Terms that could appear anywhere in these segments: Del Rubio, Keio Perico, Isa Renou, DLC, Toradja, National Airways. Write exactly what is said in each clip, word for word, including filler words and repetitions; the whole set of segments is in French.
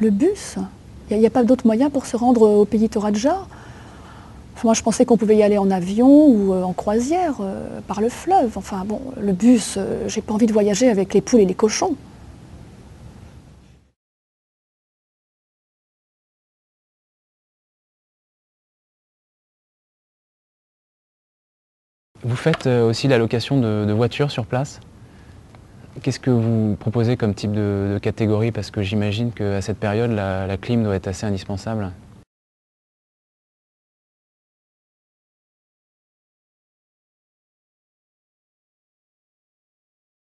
le bus. Il n'y a, a pas d'autre moyen pour se rendre au pays Toradja. Enfin, moi, je pensais qu'on pouvait y aller en avion ou euh, en croisière, euh, par le fleuve. Enfin, bon, le bus, euh, j'ai pas envie de voyager avec les poules et les cochons. Vous faites aussi la location de, de voitures sur place. Qu'est-ce que vous proposez comme type de, de catégorie? Parce que j'imagine qu'à cette période, la, la clim doit être assez indispensable.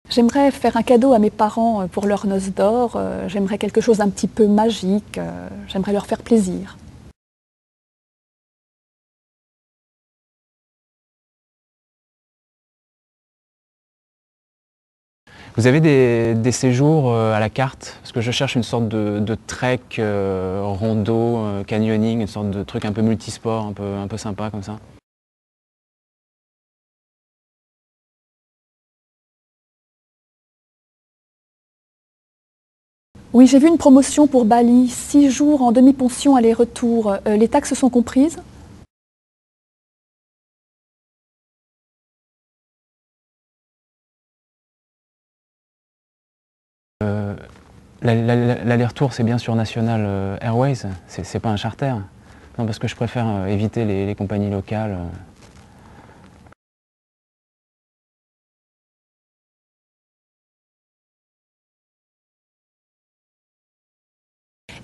J'aimerais faire un cadeau à mes parents pour leurs noces d'or. J'aimerais quelque chose d'un petit peu magique. J'aimerais leur faire plaisir. Vous avez des, des séjours à la carte? Parce que je cherche une sorte de, de trek, euh, rando, euh, canyoning, une sorte de truc un peu multisport, un peu, un peu sympa comme ça. Oui, j'ai vu une promotion pour Bali, six jours en demi-pension aller-retour. Euh, les taxes sont comprises? Euh, L'aller-retour, c'est bien sur National Airways, c'est pas un charter. Non, parce que je préfère éviter les, les compagnies locales.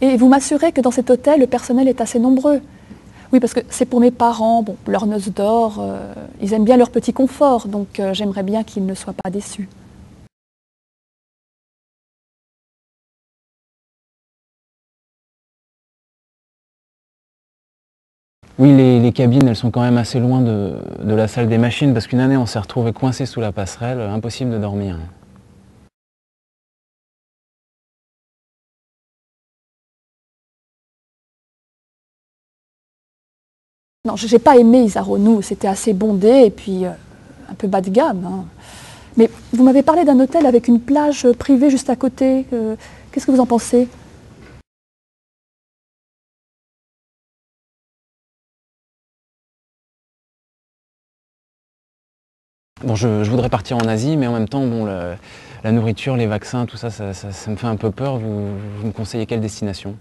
Et vous m'assurez que dans cet hôtel, le personnel est assez nombreux? Oui, parce que c'est pour mes parents, bon, leurs noces d'or, euh, ils aiment bien leur petit confort, donc euh, j'aimerais bien qu'ils ne soient pas déçus. Oui, les, les cabines, elles sont quand même assez loin de, de la salle des machines, parce qu'une année, on s'est retrouvé coincé sous la passerelle, impossible de dormir. Non, j'ai pas aimé Isa Renou, c'était assez bondé et puis euh, un peu bas de gamme. Hein. Mais vous m'avez parlé d'un hôtel avec une plage privée juste à côté, euh, qu'est-ce que vous en pensez? Bon, je, je voudrais partir en Asie, mais en même temps, bon, la, la nourriture, les vaccins, tout ça ça, ça, ça me fait un peu peur. Vous, vous me conseillez quelle destination?